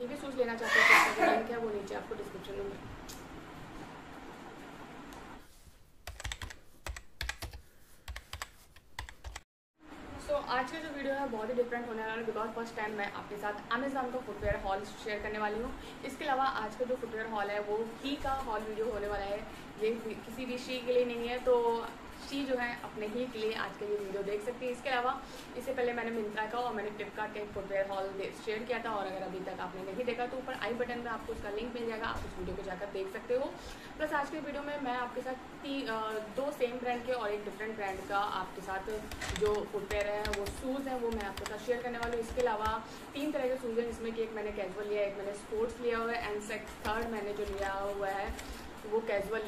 ये भी सूट लेना चाहते हैं तो लिंक है वो नीचे आपको डिस्क्रिप्शन में आज का जो वीडियो है बहुत ही डिफरेंट होने वाला है बिकॉज फर्स्ट टाइम मैं आपके साथ अमेज़ॉन का फुटवेयर हॉल शेयर करने वाली हूँ। इसके अलावा आज का जो फुटवेयर हॉल है वो ही का हॉल वीडियो होने वाला है, ये किसी भी शी के लिए नहीं है, तो शी जो है अपने ही के लिए आज के ये वीडियो देख सकती है। इसके अलावा इससे पहले मैंने मिंत्रा का और मैंने फ्लिपकार्ट का एक फुटवेयर हॉल शेयर किया था और अगर अभी तक आपने नहीं देखा तो ऊपर आई बटन पर आपको उसका लिंक मिल जाएगा, आप उस वीडियो को जाकर देख सकते हो। प्लस आज के वीडियो में मैं आपके साथ दो सेम ब्रांड के और एक डिफरेंट ब्रांड का आपके साथ जो फुटवेयर है वो शूज़ हैं वो मैं आपके साथ शेयर करने वाली हूँ। इसके अलावा तीन तरह के शूज़ हैं जिसमें कि एक मैंने कैजुअल लिया, एक मैंने स्पोर्ट्स लिया हुआ है एंड थर्ड मैंने जो लिया हुआ है वो कैजुअल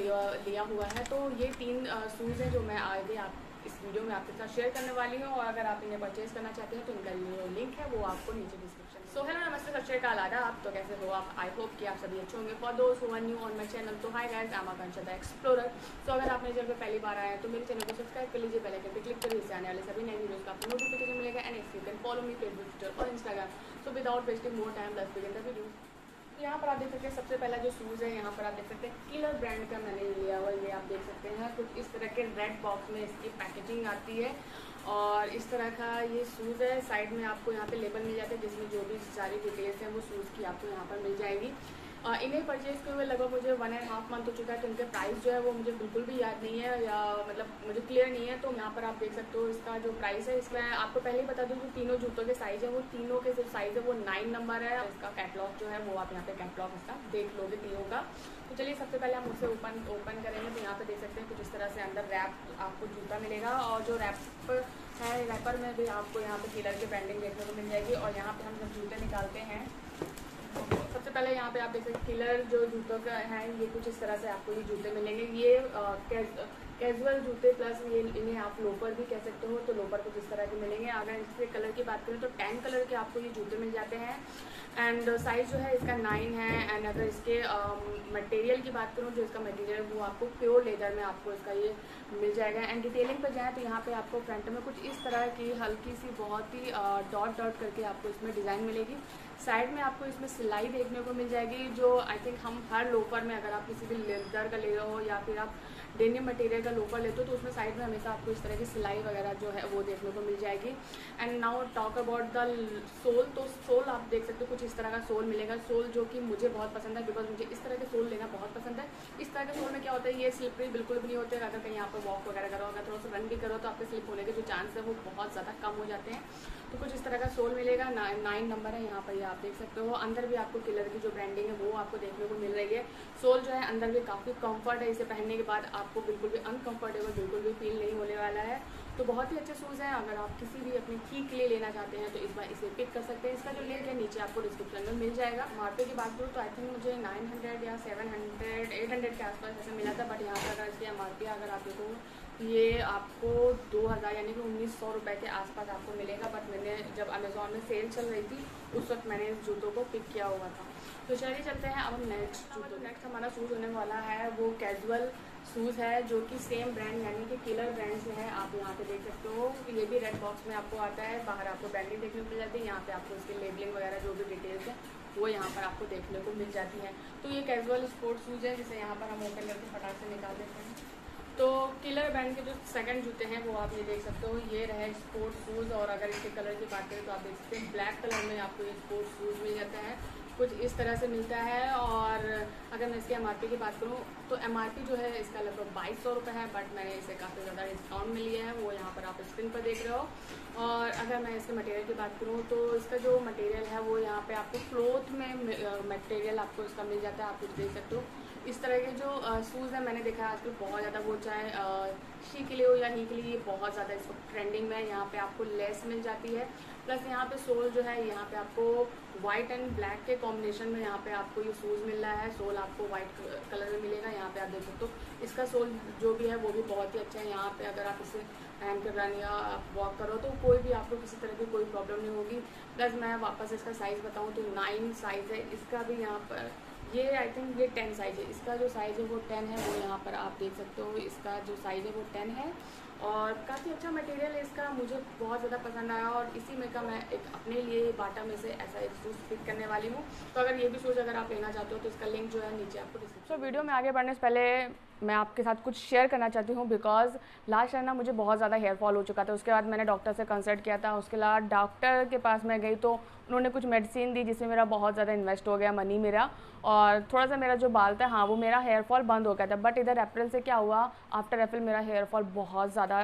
लिया हुआ है। तो ये तीन शूज़ हैं जो मैं आगे आप इस वीडियो में आपके साथ शेयर करने वाली हूँ और अगर आप इन्हें परचेज़ करना चाहते हैं तो इनका जो लिंक है वो आपको नीचे डिस्क्रिप्शन। सो हेलो नमस्ते सत श्री अकाल आदा, आप तो कैसे हो आप? आई होप कि आप सभी अच्छे होंगे। For those who are new on my channel तो hi guys, I am Akanksha the explorer. So अगर आप मेरे चैनल पर पहली बार आए हैं तो मेरे चैनल को सब्सक्राइब कर लीजिए, बेल आइकन पर क्लिक कर लीजिए, आने वाले सभी नए वीडियोज़ का आपको नोटिफिकेशन मिलेगा and if you can follow me Facebook Twitter और Instagram. So without wasting more time let's begin the video. यहाँ पर आप देख सकते हैं सबसे पहला जो शूज़ है यहाँ पर आप देख सकते हैं किलर ब्रांड का मैंने लिया हुआ, ये आप देख सकते हैं कुछ इस तरह के रेड बॉक्स में इसकी पैकेजिंग आती है और इस तरह का ये शूज़ है। साइड में आपको यहाँ पे लेबल मिल जाता है जिसमें जो भी सारी डिटेल्स हैं वो शूज़ की आपको यहाँ पर मिल जाएगी। इन्हें परचेज़ किए हुए लगभग मुझे 1.5 मंथ हो चुका है तो इनके प्राइस जो है वो मुझे बिल्कुल भी याद नहीं है या मतलब मुझे क्लियर नहीं है। तो यहाँ पर आप देख सकते हो इसका जो प्राइस है, इसमें आपको पहले ही बता दूँ जो तीनों जूतों के साइज़ है वो तीनों के जो साइज़ है वो 9 नंबर है। इसका कैटलॉग जो है वो आप यहाँ पे कैटलॉग इसका देख लोगे तीनों का। तो चलिए सबसे पहले हम उसे ओपन करेंगे तो यहाँ पर देख सकते हैं कुछ इस तरह से अंदर रैप आपको जूता मिलेगा और जो रैप है रैपर में भी आपको यहाँ पर किलर की ब्रांडिंग देखने को मिल जाएगी। और यहाँ पर हम जब जूते निकालते हैं सबसे पहले यहाँ पे आप देख सकते हैं किलर जो जूतों का है ये कुछ इस तरह से आपको ये जूते मिलेंगे, ये कैजुअल जूते प्लस ये इन्हें आप लोपर भी कह सकते हो, तो लोपर कुछ इस तरह के मिलेंगे। अगर इसके कलर की बात करें तो टैन कलर के आपको ये जूते मिल जाते हैं एंड साइज़ जो है इसका 9 है एंड अगर इसके मटेरियल की बात करूँ जो इसका मटेरियल है वो आपको प्योर लेदर में आपको इसका ये मिल जाएगा। एंड डिटेलिंग पर जाएँ तो यहाँ पे आपको फ्रंट में कुछ इस तरह की हल्की सी बहुत ही डॉट डॉट करके आपको इसमें डिज़ाइन मिलेगी। साइड में आपको इसमें सिलाई देखने को मिल जाएगी जो आई थिंक हम हर लोफर में अगर आप किसी भी लेदर का ले रहे हो या फिर आप डेनिम मटेरियल का लोफर लेते हो तो उसमें साइड में हमेशा आपको इस तरह की सिलाई वगैरह जो है वो देखने को मिल जाएगी। And now talk about the sole, तो सोल आप देख सकते हो कुछ इस तरह का सोल मिलेगा, सोल जो कि मुझे बहुत पसंद है बिकॉज मुझे इस तरह के सोल लेना बहुत पसंद है। इस तरह के सोल में क्या होता है ये स्लिपरी बिल्कुल भी नहीं होते, अगर कहीं यहाँ पर वॉक वगैरह करो अगर थोड़ा सा रन भी करो तो आपके स्लिप होने के जो चांस है वो बहुत ज़्यादा कम हो जाते हैं। तो कुछ इस तरह का सोल मिलेगा, 9 नंबर है यहाँ पर ये आप देख सकते हो। अंदर भी आपको किलर की जो ब्रांडिंग है वो आपको देखने को मिल रही है। सोल जो है अंदर भी काफ़ी कम्फर्ट है, इसे पहनने के बाद आपको बिल्कुल भी अनकम्फर्टेबल बिल्कुल भी फील नहीं होने वाला है। तो बहुत ही अच्छे शूज़ हैं, अगर आप किसी भी अपने की के लिए लेना चाहते हैं तो इस बार इसे पिक कर सकते हैं। इसका जो लिंक है नीचे आपको डिस्क्रिप्शन में मिल जाएगा। मार्केट की बात करूँ तो आई थिंक मुझे 900 या 700 800 के आसपास ऐसा मिला था, बट यहाँ पर अगर इसकी MRP अगर आप देखो ये आपको 2000 यानी कि 1900 रुपये के आसपास आपको मिलेगा। बट मैंने जब अमेज़ॉन में सेल चल रही थी उस वक्त मैंने इस जूतों को पिक किया हुआ था। तो चलिए चलते हैं अब हम नेक्स्ट हमारा शूज़ होने वाला है वो कैजुअल शूज़ है जो कि सेम ब्रांड यानी कि किलर ब्रांड से है, आप यहाँ पे देख सकते हो। ये भी रेड बॉक्स में आपको आता है, बाहर आपको ब्रांडिंग देखने को मिल जाती है, यहाँ पे आपको इसकी लेबलिंग वगैरह जो भी डिटेल्स है वो यहाँ पर आपको देखने को मिल जाती है। तो ये कैजुअल स्पोर्ट्स शूज़ है जिसे यहाँ पर हम ओपन करके फटाक से निकाल देते हैं। तो किलर ब्रांड के जो सेकंड जूते हैं वो आप ये देख सकते हो, ये रहे स्पोर्ट्स शूज़ और अगर इसके कलर की बात करें तो आप देख सकते हैं ब्लैक कलर में आपको ये स्पोर्ट्स शूज़ मिल जाता है, कुछ इस तरह से मिलता है। और अगर मैं इसकी MRP की बात करूँ तो MRP जो है इसका लगभग 2200 रुपये है, बट मैंने इसे काफ़ी ज़्यादा डिस्काउंट मिली है वो यहाँ पर आप स्क्रीन पर देख रहे हो। और अगर मैं इसके मटेरियल की बात करूँ तो इसका जो मटेरियल है वो यहाँ पे आपको क्लोथ में मटेरियल आपको इसका मिल जाता है, आप कुछ देख सकते हो। इस तरह के जो शूज़ हैं मैंने देखा आजकल बहुत ज़्यादा, वो चाहे शी के लिए हो या ही के लिए, ये बहुत ज़्यादा इसको ट्रेंडिंग में है। यहाँ पे आपको लेस मिल जाती है प्लस यहाँ पे सोल जो है यहाँ पे आपको वाइट एंड ब्लैक के कॉम्बिनेशन में यहाँ पे आपको ये शूज़ मिल रहा है। सोल आपको वाइट कलर में मिलेगा, यहाँ पे आप देख सकते हो। इसका सोल जो भी है वो भी बहुत ही अच्छा है, यहाँ पे अगर आप इसे पहन कर रन या आप वॉक करो तो कोई भी आपको किसी तरह की कोई प्रॉब्लम नहीं होगी। प्लस मैं वापस इसका साइज़ बताऊँ तो 9 साइज़ है इसका भी, यहाँ पर ये आई थिंक ये 10 साइज़ है, इसका जो साइज़ है वो 10 है, वो यहाँ पर आप देख सकते हो। इसका जो साइज़ है वो 10 है और काफ़ी अच्छा मटेरियल है इसका, मुझे बहुत ज़्यादा पसंद आया और इसी में का मैं एक अपने लिए बाटा में से ऐसा एक शूज़ पिक करने वाली हूँ। तो अगर ये भी शूज़ अगर आप लेना चाहते हो तो इसका लिंक जो है नीचे आपको डिस्क्रिप्शन। तो वीडियो में आगे बढ़ने से पहले मैं आपके साथ कुछ शेयर करना चाहती हूँ, बिकॉज लास्ट ईयर ना मुझे बहुत ज़्यादा हेयर फॉल हो चुका था। उसके बाद मैंने डॉक्टर से कंसल्ट किया था, उसके बाद डॉक्टर के पास मैं गई तो उन्होंने कुछ मेडिसिन दी जिसमें मेरा बहुत ज़्यादा इन्वेस्ट हो गया मनी मेरा, और थोड़ा सा मेरा जो बाल था वो मेरा हेयर फॉल बंद हो गया था। बट इधर अप्रैल से क्या हुआ, आफ्टर अप्रैल मेरा हेयर फॉल बहुत ज़्यादा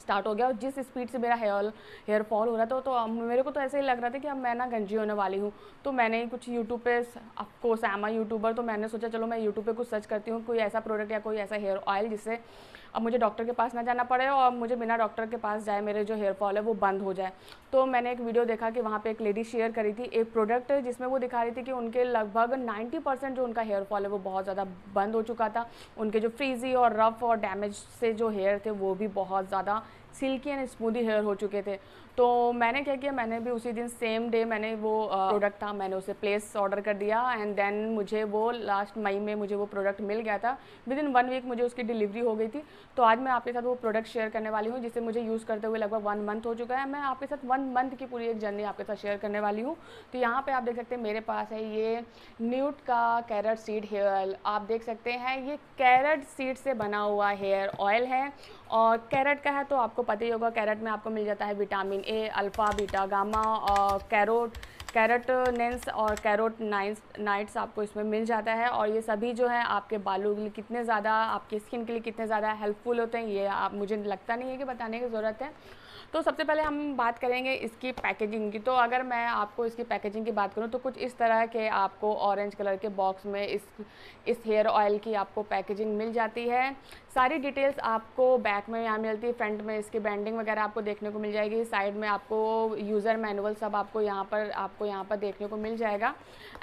स्टार्ट हो गया और जिस स्पीड से मेरा हेयर फॉल हो रहा था तो मेरे को तो ऐसे ही लग रहा था कि अब मैं ना गंजी होने वाली हूँ। तो मैंने कुछ यूट्यूब पे, of course I am a YouTuber, तो मैंने सोचा चलो मैं यूट्यूब पे कुछ सर्च करती हूँ, कोई ऐसा प्रोडक्ट या कोई ऐसा हेयर ऑयल जिससे अब मुझे डॉक्टर के पास ना जाना पड़े और मुझे बिना डॉक्टर के पास जाए मेरे जो हेयर फॉल है वो बंद हो जाए। तो मैंने एक वीडियो देखा कि वहाँ पे एक लेडी शेयर करी थी एक प्रोडक्ट जिसमें वो दिखा रही थी कि उनके लगभग 90% जो उनका हेयर फॉल है वो बहुत ज़्यादा बंद हो चुका था। उनके जो फ्रीजी और रफ़ और डैमेज से जो हेयर थे वो भी बहुत ज़्यादा सिल्की एंड स्मूदी हेयर हो चुके थे। तो मैंने क्या किया, मैंने भी उसी दिन सेम डे मैंने वो प्रोडक्ट था मैंने उसे प्लेस ऑर्डर कर दिया एंड देन मुझे वो लास्ट मई में मुझे वो प्रोडक्ट मिल गया था। विद इन 1 वीक मुझे उसकी डिलीवरी हो गई थी। तो आज मैं आपके साथ वो प्रोडक्ट शेयर करने वाली हूँ जिसे मुझे यूज़ करते हुए लगभग 1 मंथ हो चुका है। मैं आपके साथ 1 मंथ की पूरी एक जर्नी आपके साथ शेयर करने वाली हूँ। तो यहाँ पर आप देख सकते हैं मेरे पास है ये न्यूड का कैरेट सीड हेयर ऑयल। आप देख सकते हैं ये कैरेट सीड से बना हुआ हेयर ऑयल है और कैरेट का है तो आपको पता ही होगा कैरेट में आपको मिल जाता है vitamin A, alpha, beta, gamma और कैरोटेनॉइड्स और कैरोटेनॉइड्स आपको इसमें मिल जाता है। और ये सभी जो है आपके बालों के लिए कितने ज़्यादा, आपके स्किन के लिए कितने ज़्यादा हेल्पफुल होते हैं ये आप मुझे लगता नहीं है कि बताने की ज़रूरत है। तो सबसे पहले हम बात करेंगे इसकी पैकेजिंग की। तो अगर मैं आपको इसकी पैकेजिंग की बात करूं तो कुछ इस तरह के आपको ऑरेंज कलर के बॉक्स में इस हेयर ऑयल की आपको पैकेजिंग मिल जाती है। सारी डिटेल्स आपको बैक में यहाँ मिलती है, फ्रंट में इसकी ब्रांडिंग वगैरह आपको देखने को मिल जाएगी, साइड में आपको यूज़र मैनुअल सब आपको यहाँ पर देखने को मिल जाएगा।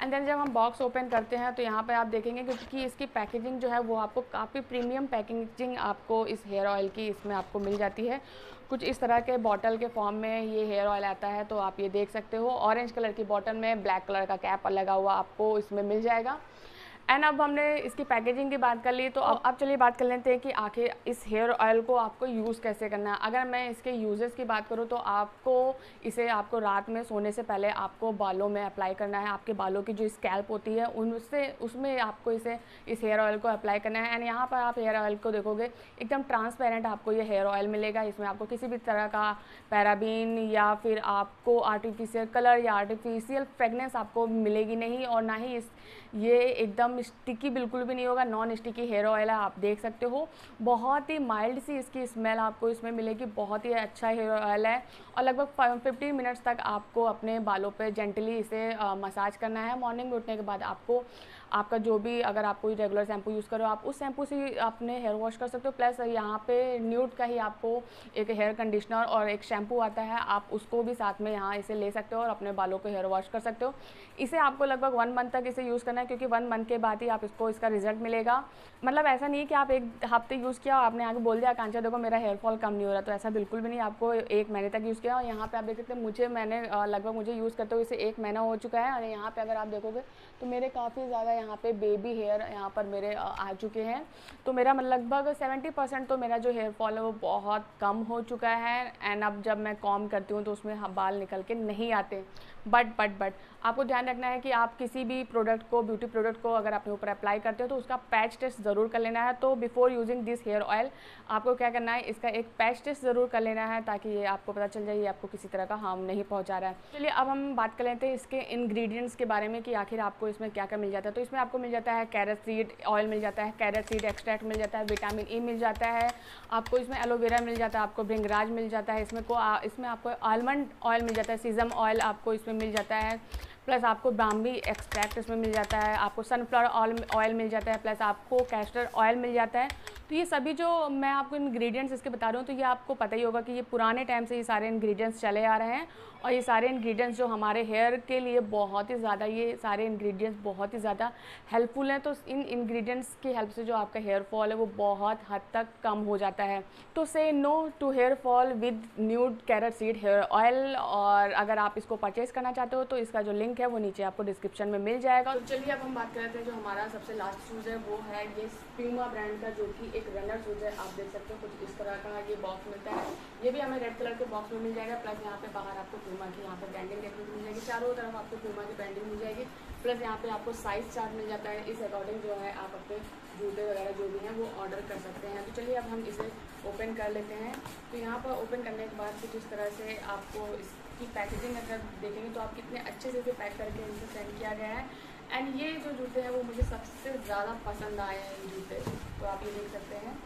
एंड देन जब हम बॉक्स ओपन करते हैं तो यहाँ पर आप देखेंगे क्योंकि इसकी पैकेजिंग जो है वो आपको काफ़ी प्रीमियम पैकेजिंग आपको इस हेयर ऑयल की इसमें आपको मिल जाती है। कुछ इस तरह के बॉटल के फॉर्म में ये हेयर ऑयल आता है तो आप ये देख सकते हो। ऑरेंज कलर की बॉटल में ब्लैक कलर का कैप लगा हुआ आपको इसमें मिल जाएगा। एंड अब हमने इसकी पैकेजिंग की बात कर ली तो अब चलिए बात कर लेते हैं कि आखिर इस हेयर ऑयल को आपको यूज़ कैसे करना है। अगर मैं इसके यूजेस की बात करूँ तो आपको रात में सोने से पहले आपको बालों में अप्लाई करना है। आपके बालों की जो स्कैल्प होती है उसमें आपको इस हेयर ऑयल को अप्लाई करना है। एंड यहाँ पर आप हेयर ऑयल को देखोगे एकदम ट्रांसपेरेंट आपको ये हेयर ऑयल मिलेगा। इसमें आपको किसी भी तरह का पैराबीन या फिर आपको आर्टिफिशियल कलर या आर्टिफिशियल फ्रेगनेंस आपको मिलेगी नहीं और ना ही ये एकदम स्टिकी बिल्कुल भी नहीं होगा। नॉन स्टिकी हेयर ऑयल है, आप देख सकते हो। बहुत ही माइल्ड सी इसकी स्मेल आपको इसमें मिलेगी। बहुत ही अच्छा हेयर ऑयल है और लगभग 15 मिनट्स तक आपको अपने बालों पे जेंटली इसे मसाज करना है। मॉर्निंग में उठने के बाद आपका जो भी, अगर आप कोई रेगुलर शैम्पू यूज़ करो आप उस शैम्पू से अपने हेयर वॉश कर सकते हो। प्लस यहाँ पे न्यूड का ही आपको एक हेयर कंडीशनर और एक शैम्पू आता है, आप उसको भी साथ में यहाँ इसे ले सकते हो और अपने बालों को हेयर वॉश कर सकते हो। इसे आपको लगभग 1 मंथ तक इसे यूज़ करना है क्योंकि 1 मंथ के बाद ही आप इसका रिजल्ट मिलेगा। मतलब ऐसा नहीं कि आप एक हफ्ते यूज़ किया और आपने आगे बोल दिया आकांक्षा देखो मेरा हेयरफॉल कम नहीं हो रहा, तो ऐसा बिल्कुल भी नहीं। आपको 1 महीने तक यूज़ किया और यहाँ पर आप देख सकते हैं मुझे यूज़ करते हुए इसे 1 महीना हो चुका है। और यहाँ पर अगर आप देखोगे तो मेरे काफ़ी ज़्यादा यहाँ पे बेबी हेयर यहाँ पर मेरे आ चुके हैं। तो मेरा लगभग 70% तो मेरा जो हेयर फॉल है वो बहुत कम हो चुका है। एंड अब जब मैं कॉम करती हूँ तो उसमें बाल निकल के नहीं आते। बट आपको ध्यान रखना है कि आप किसी भी प्रोडक्ट को, ब्यूटी प्रोडक्ट को अगर अपने ऊपर अप्लाई करते हो तो उसका पैच टेस्ट ज़रूर कर लेना है। तो before using this hair oil आपको क्या करना है, इसका एक पैच टेस्ट ज़रूर कर लेना है ताकि ये आपको पता चल जाए ये आपको किसी तरह का हार्म नहीं पहुँचा रहा है। चलिए अब हम बात कर लेते हैं इसके इन्ग्रीडियंट्स के बारे में कि आखिर आपको इसमें क्या क्या मिल जाता है। तो इसमें आपको मिल जाता है कैरेट सीड ऑयल, मिल जाता है कैरेट सीड एक्सट्रैक्ट, मिल जाता है विटामिन ई, मिल जाता है आपको इसमें एलोवेरा, मिल जाता है आपको भृंगराज, मिल जाता है इसमें आपको आलमंड ऑयल मिल जाता है, सीजम ऑयल आपको इसमें मिल जाता है, प्लस आपको बाम्बी एक्सट्रैक्ट इसमें मिल जाता है, आपको सनफ्लावर ऑयल मिल जाता है, प्लस आपको कैस्टर ऑयल मिल जाता है। तो ये सभी जो मैं आपको इंग्रेडिएंट्स इसके बता रहा हूँ तो ये आपको पता ही होगा कि ये पुराने टाइम से ये सारे इंग्रेडिएंट्स चले आ रहे हैं और ये सारे इंग्रेडिएंट्स जो हमारे हेयर के लिए बहुत ही ज़्यादा, ये सारे इंग्रेडिएंट्स बहुत ही ज़्यादा हेल्पफुल हैं। तो इन इंग्रेडिएंट्स की हेल्प से जो आपका हेयर फॉल है वो बहुत हद तक कम हो जाता है। तो say no to hair fall with nude carrot seed hair oil. और अगर आप इसको परचेज़ करना चाहते हो तो इसका जो लिंक लिंक है वो नीचे आपको डिस्क्रिप्शन में मिल जाएगा। तो चलिए अब हम बात करते हैं जो हमारा सबसे लास्ट शूज़ है वो है ये प्यूमा ब्रांड का जो कि एक रनर शूज़ है। आप देख सकते हो कुछ इस तरह का ये बॉक्स मिलता है, ये भी हमें रेड कलर के बॉक्स में मिल जाएगा। प्लस यहाँ पे बाहर आपको प्यूमा की यहाँ पर ब्रांडिंग देखने को मिल जाएगी, चारों तरफ आपको प्यूमा की ब्रांडिंग मिल जाएगी। प्लस यहाँ पे आपको साइज चार्ट मिल जाता है, इस अकॉर्डिंग जो है आप अपने जूते वगैरह जो भी हैं वो ऑर्डर कर सकते हैं। तो चलिए अब हम इसे ओपन कर लेते हैं। तो यहाँ पर ओपन करने के बाद कुछ इस तरह से आपको इसकी पैकेजिंग अगर देखेंगे तो आप कितने अच्छे से इसे पैक करके इनसे सेंड किया गया है। एंड ये जो जूते हैं वो मुझे सबसे ज़्यादा पसंद आए हैं ये जूते, तो आप ये देख सकते हैं।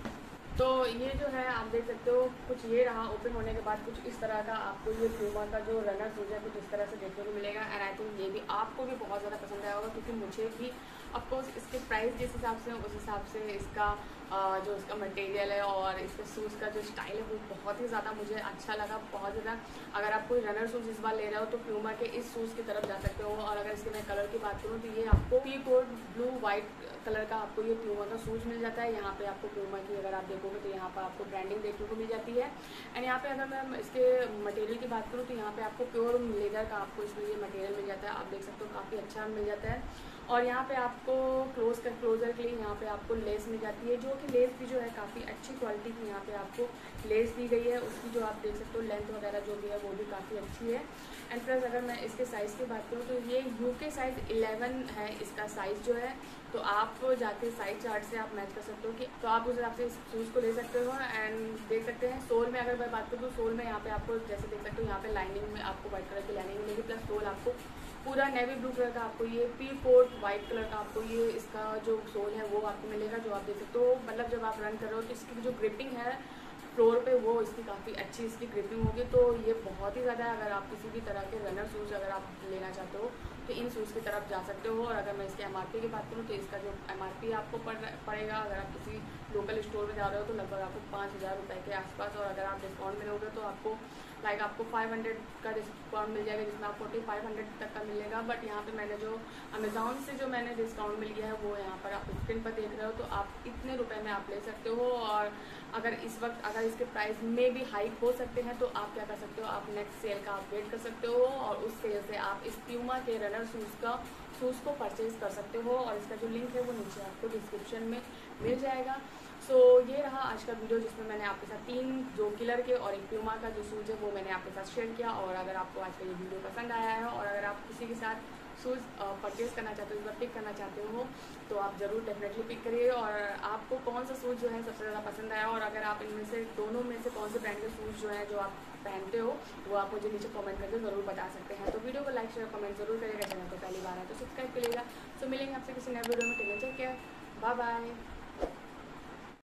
तो ये जो है आप देख सकते हो कुछ ये रहा, ओपन होने के बाद कुछ इस तरह का आपको ये प्यूमा का जो रनर शूज है कुछ इस तरह से देखने को मिलेगा। एंड आई थिंक ये भी आपको भी बहुत ज़्यादा पसंद आया होगा, क्योंकि मुझे भी ऑफकोर्स इसके प्राइस जिस हिसाब से उस हिसाब से इसका जो इसका मटेरियल है और इसके शूज़ का जो स्टाइल है वो बहुत ही ज़्यादा मुझे अच्छा लगा, बहुत ज़्यादा। अगर आप कोई रनर शूज़ इस बार ले रहे हो तो प्यूमा के इस शूज़ की तरफ जा सकते हो। और अगर इसके मैं कलर की बात करूँ तो ये आपको पीकॉक ब्लू वाइट कलर का आपको ये प्यूमा का शूज़ मिल जाता है। यहाँ पे आपको प्यूमा की अगर आप देखोगे तो यहाँ पर आपको ब्रांडिंग देखने को मिल जाती है। एंड यहाँ पे अगर मैं इसके मटेरियल की बात करूँ तो यहाँ पे आपको प्योर लेदर का आपको इसमें ये मटेरियल मिल जाता है, आप देख सकते हो काफ़ी अच्छा मिल जाता है। और यहाँ पे आपको क्लोज़र के लिए यहाँ पे आपको लेस मिल जाती है, जो कि लेस भी जो है काफ़ी अच्छी क्वालिटी की यहाँ पे आपको लेस दी गई है। उसकी जो आप देख सकते हो लेंथ वगैरह जो भी है वो भी काफ़ी अच्छी है। एंड प्लस अगर मैं इसके साइज़ की बात करूँ तो ये UK साइज़ 11 है इसका साइज़ जो है, तो आप जाके साइज चार्ट से आप मैच कर सकते हो कि तो आप उस हिसाब से इस शूज़ को ले सकते हो। एंड देख सकते हैं सोल में अगर मैं बात करूँ तो सोल में यहाँ पे आपको जैसे देख सकते हो यहाँ पे लाइनिंग में आपको व्हाइट कलर की लाइनिंग मिलेगी। प्लस सोल आपको पूरा नेवी ब्लू कलर का आपको ये पीकॉक वाइट कलर का आपको ये इसका जो सोल है वो आपको मिलेगा, जो आप देख सकते हो। मतलब जब आप रन कर रहे हो तो इसकी जो ग्रिपिंग है फ्लोर पे वो इसकी काफ़ी अच्छी इसकी ग्रिपिंग होगी। तो ये बहुत ही ज़्यादा अगर आप किसी भी तरह के रनर शूज़ अगर आप लेना चाहते हो तो इन शूज़ की तरफ जा सकते हो। और अगर मैं इसके MRP की बात करूँ तो इसका जो MRP आपको पड़ेगा अगर आप किसी लोकल स्टोर में जा रहे हो तो लगभग आपको 5,000 रुपये के आसपास, और अगर आप डिस्काउंट में लोगे तो आपको लाइक आपको 500 का डिस्काउंट मिल जाएगा, जिसमें आपको 4,500 तक का मिलेगा। बट यहाँ पे मैंने जो अमेज़ॉन से जो मैंने डिस्काउंट मिल गया है वो यहाँ पर आप स्क्रीन पर देख रहे हो, तो आप इतने रुपये में आप ले सकते हो। और अगर इस वक्त अगर इसके प्राइस में भी हाइक हो सकते हैं तो आप क्या कर सकते हो, आप नेक्स्ट सेल का आप वेट कर सकते हो और उस सेल से आप इस प्यूमा के रनर शूज़ को परचेज़ कर सकते हो। और इसका जो लिंक है वो नीचे आपको डिस्क्रिप्शन में मिल जाएगा। सो ये रहा आज का वीडियो, जिसमें मैंने आपके साथ 3 जो किलर के और एक प्यूमा का जो शूज़ है वो मैंने आपके साथ शेयर किया। और अगर आपको आज का ये वीडियो पसंद आया है और अगर आप किसी के साथ शूज़ परचेज़ करना चाहते हो, इस बार पिक करना चाहते हो, तो आप ज़रूर डेफिनेटली पिक करिए। और आपको कौन सा शूज़ जो है सबसे ज़्यादा पसंद आया, और अगर आप इनमें से दोनों में से कौन से ब्रांड के शूज़ जो है जो आप पहनते हो वो आप मुझे नीचे कमेंट करके ज़रूर बता सकते हैं। तो वीडियो को लाइक शेयर कमेंट ज़रूर करिएगा, चैनल को पहली बार है तो सब्सक्राइब करिएगा। तो मिलेंगे आपसे किसी नए वीडियो में। Take care, bye bye.